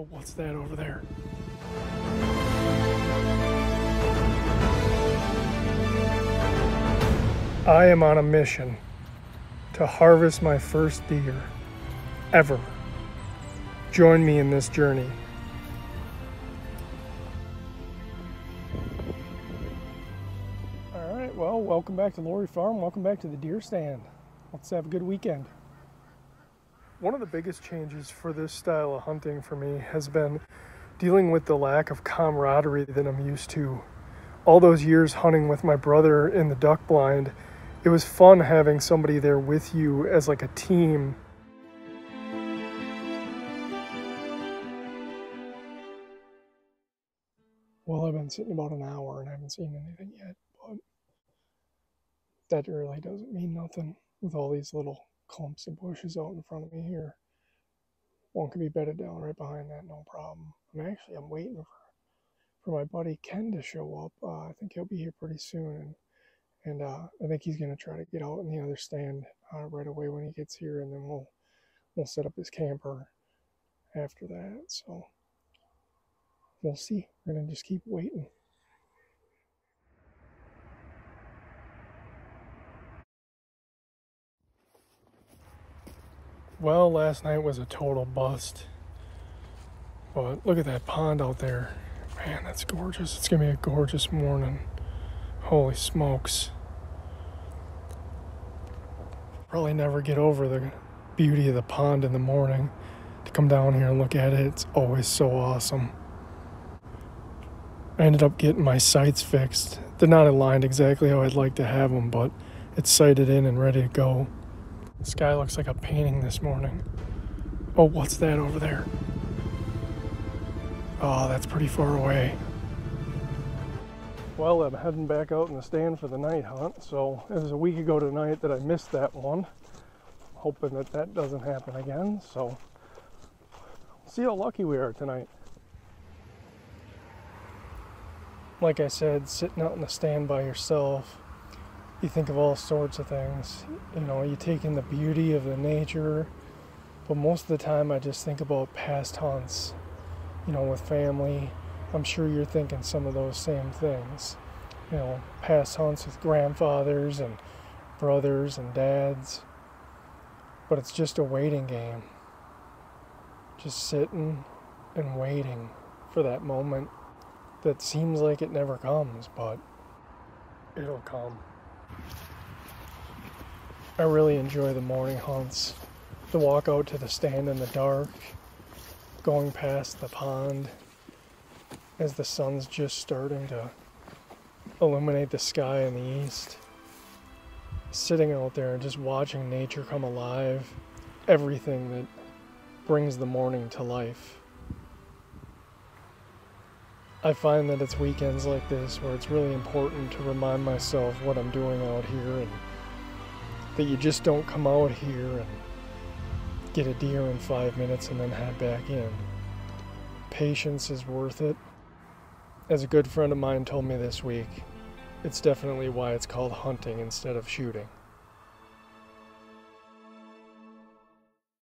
Oh, what's that over there? I am on a mission to harvest my first deer ever. Join me in this journey. All right, well, welcome back to Lori Farm. Welcome back to the deer stand. Let's have a good weekend. One of the biggest changes for this style of hunting for me has been dealing with the lack of camaraderie that I'm used to. All those years hunting with my brother in the duck blind, it was fun having somebody there with you as like a team. Well, I've been sitting about an hour and I haven't seen anything yet, but that really doesn't mean nothing with all these little clumps of bushes out in front of me here. One could be bedded down right behind that, no problem. I'm waiting for my buddy Ken to show up. I think he'll be here pretty soon, and I think he's going to try to get out in the other stand right away when he gets here, and then we'll set up his camper after that. So we'll see. We're going to just keep waiting. Well, last night was a total bust, but look at that pond out there. Man, that's gorgeous. It's going to be a gorgeous morning. Holy smokes. Probably never get over the beauty of the pond in the morning. To come down here and look at it, it's always so awesome. I ended up getting my sights fixed. They're not aligned exactly how I'd like to have them, but it's sighted in and ready to go. The sky looks like a painting this morning. Oh, what's that over there? Oh, that's pretty far away. Well, I'm heading back out in the stand for the night hunt. So it was a week ago tonight that I missed that one. Hoping that that doesn't happen again. So see how lucky we are tonight. Like I said, sitting out in the stand by yourself, you think of all sorts of things. You know, you take in the beauty of the nature. But most of the time I just think about past hunts. You know, with family, I'm sure you're thinking some of those same things. You know, past hunts with grandfathers and brothers and dads. But it's just a waiting game. Just sitting and waiting for that moment that seems like it never comes, but it'll come. I really enjoy the morning hunts. The walk out to the stand in the dark, going past the pond as the sun's just starting to illuminate the sky in the east. Sitting out there and just watching nature come alive, everything that brings the morning to life. I find that it's weekends like this where it's really important to remind myself what I'm doing out here, and that you just don't come out here and get a deer in 5 minutes and then head back in. Patience is worth it. As a good friend of mine told me this week, it's definitely why it's called hunting instead of shooting.